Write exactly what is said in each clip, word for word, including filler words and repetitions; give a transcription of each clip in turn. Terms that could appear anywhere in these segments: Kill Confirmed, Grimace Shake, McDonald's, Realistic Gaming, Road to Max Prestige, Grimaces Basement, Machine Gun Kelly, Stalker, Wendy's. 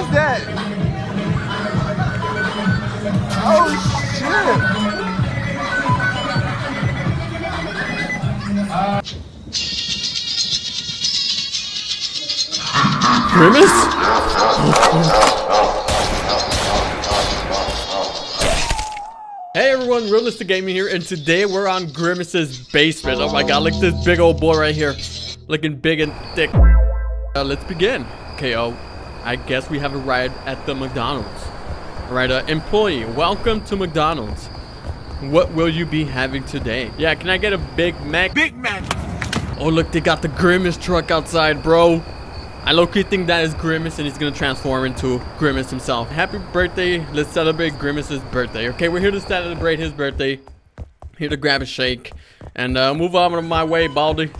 is that? Oh shit! Uh. Grimace? Hey everyone, Realistic Gaming here, and today we're on Grimace's Basement. Oh my god, look at this big old boy right here. Looking big and thick. Uh, let's begin. Okay, oh, I guess we have arrived at the McDonald's. All right, uh, employee, welcome to McDonald's. What will you be having today? Yeah, can I get a Big Mac? Big Mac! Oh, look, they got the Grimace truck outside, bro. I low-key think that is Grimace, and he's gonna transform into Grimace himself. Happy birthday. Let's celebrate Grimace's birthday. Okay, we're here to celebrate his birthday. Here to grab a shake. And uh, move on out of my way, Baldy.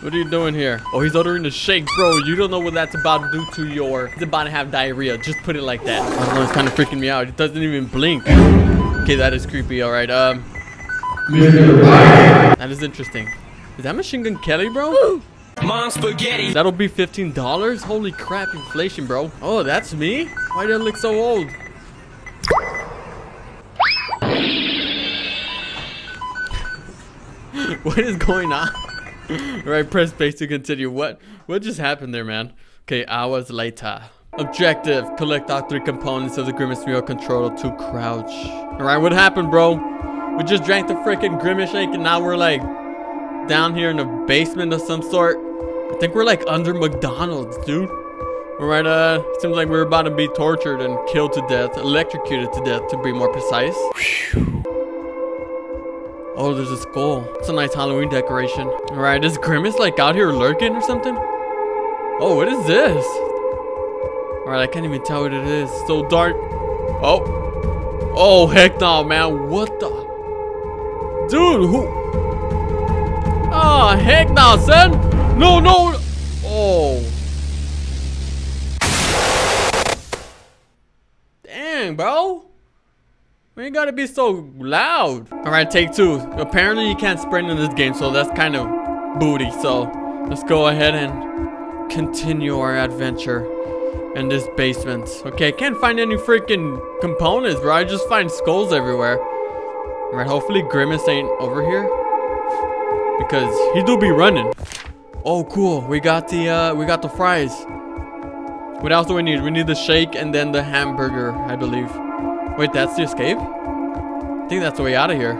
What are you doing here? Oh, he's ordering a shake, bro. You don't know what that's about to do to your... He's about to have diarrhea. Just put it like that. I don't know, it's kind of freaking me out. It doesn't even blink. Okay, that is creepy. All right, um... that is interesting. Is that Machine Gun Kelly, bro? Mom spaghetti. That'll be fifteen dollars? Holy crap, inflation, bro. Oh, that's me? Why do I look so old? What is going on? Alright, press space to continue. What what just happened there, man? Okay, hours later. Objective, collect all three components of the Grimace Remote Controller to crouch. Alright, what happened, bro? We just drank the freaking Grimace shake and now we're like down here in a basement of some sort. I think we're like under McDonald's, dude. Alright, uh, seems like we're about to be tortured and killed to death. Electrocuted to death, to be more precise. Whew. Oh, there's a skull. It's a nice Halloween decoration. All right, is Grimace like out here lurking or something? Oh, what is this? All right, I can't even tell what it is. It's so dark. Oh, oh, heck no, man. What the? Dude, who? Oh, heck no, son. No, no. Oh. Dang, bro. We ain't gotta be so loud. All right, take two. Apparently, you can't sprint in this game, so that's kind of booty. So let's go ahead and continue our adventure in this basement. Okay, I can't find any freaking components, bro. I just find skulls everywhere. All right, hopefully Grimace ain't over here because he do be running. Oh, cool. We got the uh, we got the fries. What else do we need? We need the shake and then the hamburger, I believe. Wait, that's the escape? I think that's the way out of here.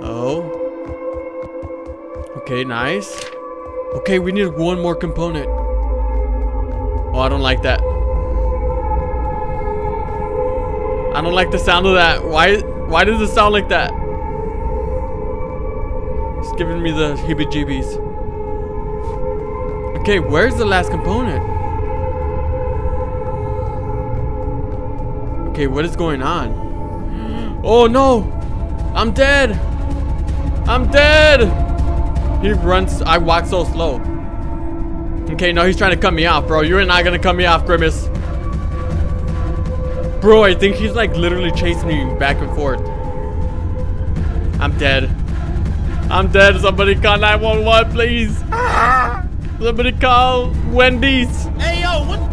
Oh. Okay, nice. Okay, we need one more component. Oh, I don't like that. I don't like the sound of that. Why why does it sound like that? It's giving me the heebie-jeebies. Okay, where's the last component? Okay, what is going on? Oh no! I'm dead! I'm dead! He runs. I walk so slow. Okay, no, he's trying to cut me off, bro. You're not gonna cut me off, Grimace. Bro, I think he's like literally chasing me back and forth. I'm dead. I'm dead. Somebody call nine one one, please. Ah! Somebody call Wendy's. Hey, yo, what?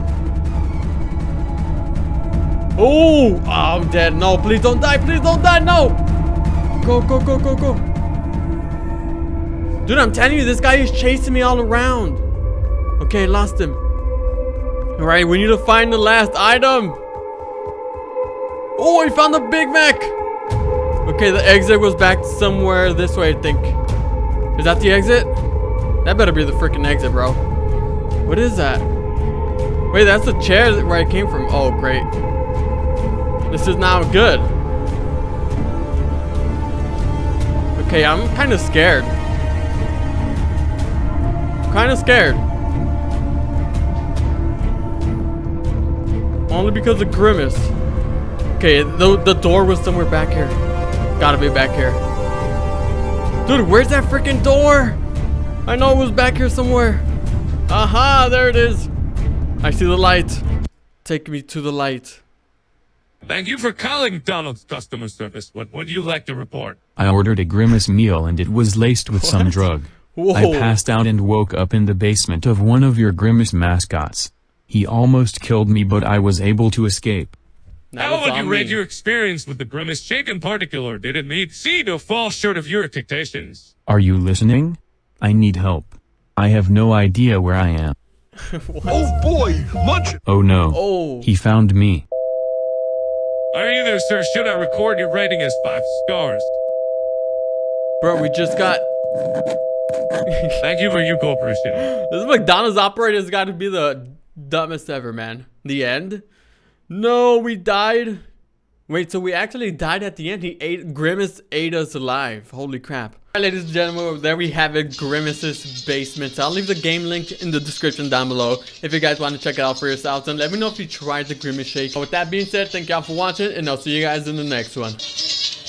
Oh, I'm dead. No, please don't die. Please don't die. No. Go, go, go, go, go. Dude, I'm telling you, this guy is chasing me all around. Okay, lost him. All right, we need to find the last item. Oh, I found the Big Mac. Okay, the exit was back somewhere this way, I think. Is that the exit? That better be the freaking exit, bro. What is that? Wait, that's the chair where I came from. Oh, great. This is not good. Okay, I'm kind of scared. Kind of scared. Only because of Grimace. Okay, the, the door was somewhere back here. Gotta be back here. Dude, where's that freaking door? I know it was back here somewhere. Aha, there it is. I see the light. Take me to the light. Thank you for calling Donald's customer service. What would you like to report? I ordered a Grimace meal and it was laced with what? Some drug. Whoa. I passed out and woke up in the basement of one of your Grimace mascots. He almost killed me, but I was able to escape. Now would you rate your experience with the Grimace Chick in particular? Did it lead C to fall short of your expectations? Are you listening? I need help. I have no idea where I am. Oh boy, much. Oh no. Oh. He found me. Are you there, sir? Should I record your rating as five stars? Bro, we just got... Thank you for your cooperation. This McDonald's operator has got to be the dumbest ever, man. The end? No, we died. Wait, so we actually died at the end. He ate Grimace ate us alive. Holy crap. All right, ladies and gentlemen, there we have it, Grimace's Basement. So I'll leave the game link in the description down below if you guys want to check it out for yourselves. And let me know if you tried the Grimace Shake. But with that being said, thank y'all for watching, and I'll see you guys in the next one.